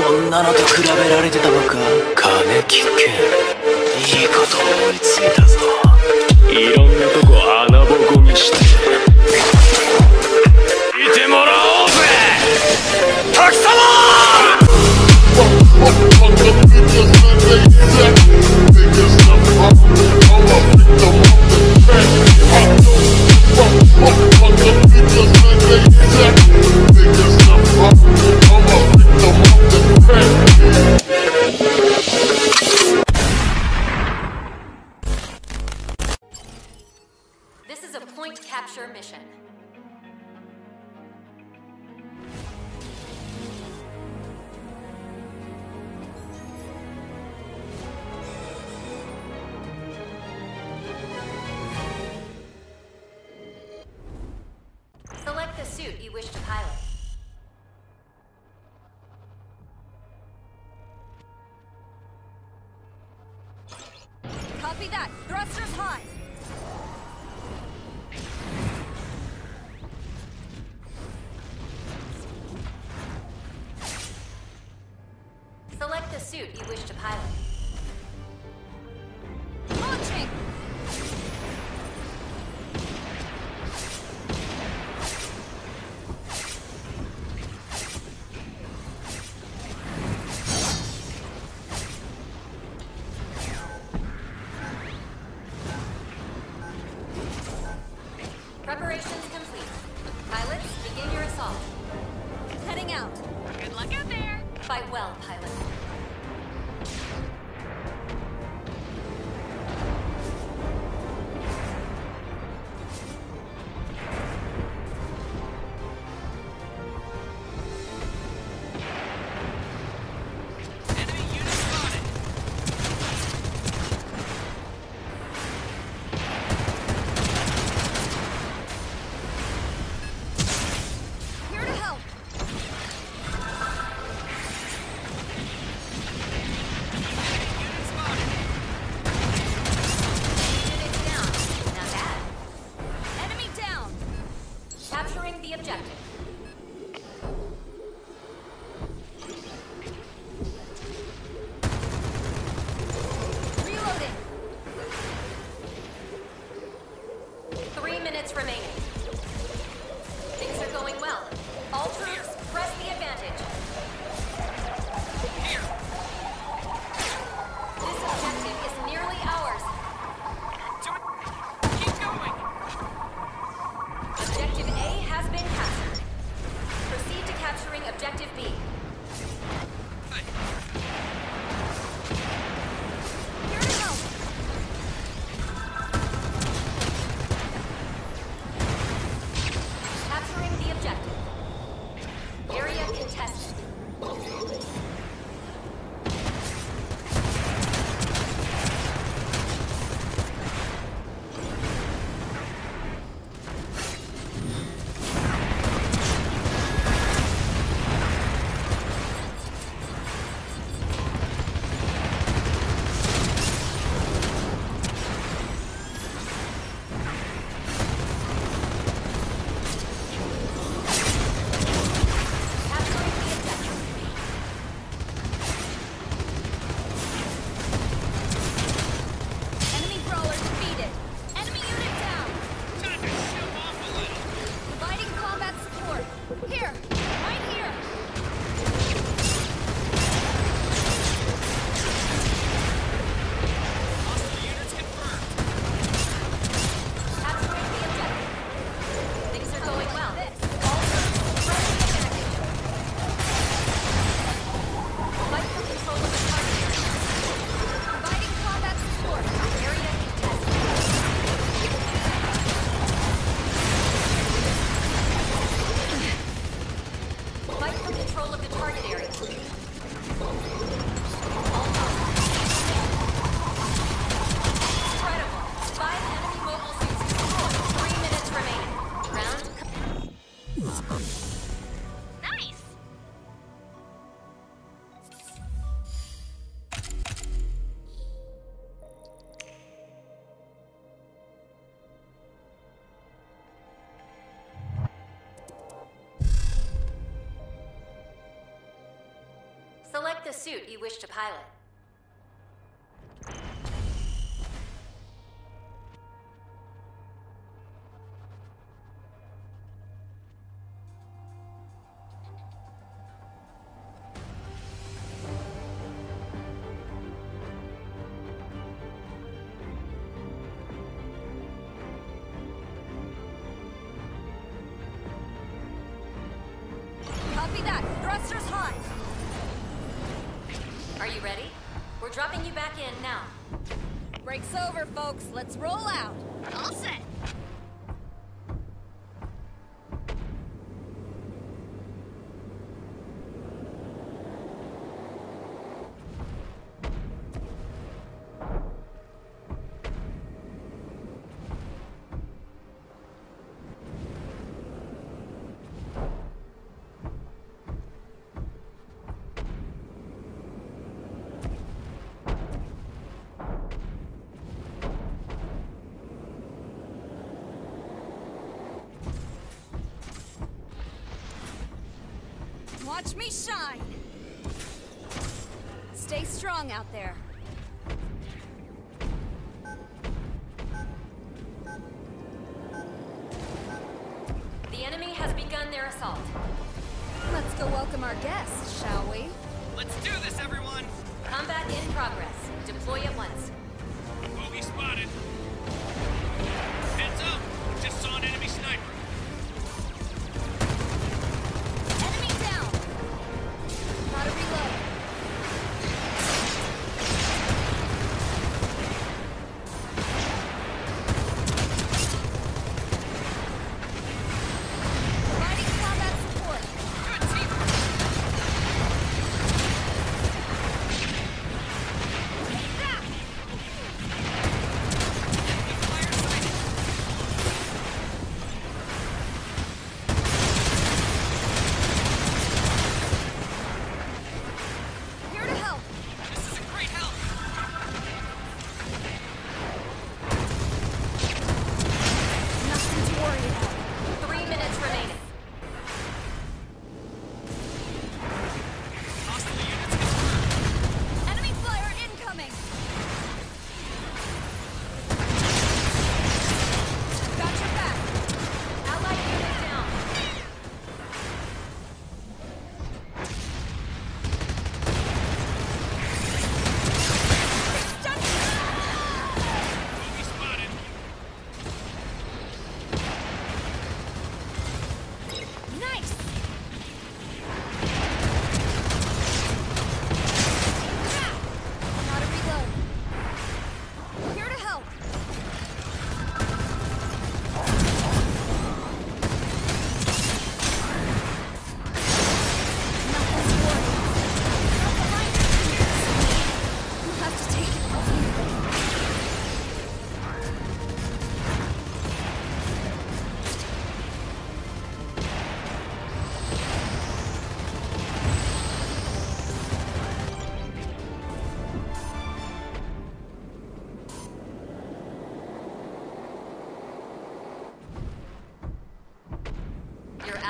こんなのと比べられてたのか。金危険、いいこと思いついたぞ。いろんなとこ穴ぼこにしていてもらおうぜ滝様。This is a point capture mission. Select the suit you wish to pilot. Copy that. Thrusters high. Select the suit you wish to pilot. Launching! Preparations complete. Pilots, begin your assault. Heading out. Good luck out there! Fight well, pilot. Objective B. the suit you wish to pilot. Copy that. Thrusters high. Are you ready? We're dropping you back in now. Break's over, folks. Let's roll out. All set. Watch me shine! Stay strong out there. The enemy has begun their assault. Let's go welcome our guests, shall we? Let's do this, everyone! Combat in progress. Deploy at once. Bogey spotted. Heads up! Just saw an enemy sniper.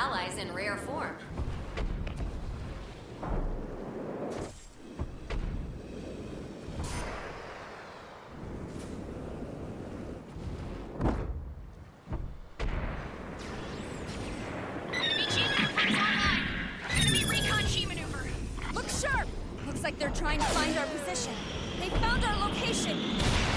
Allies in rare form. Enemy team actors online. Enemy recon team maneuver. Look sharp. Looks like they're trying to find our position. They found our location.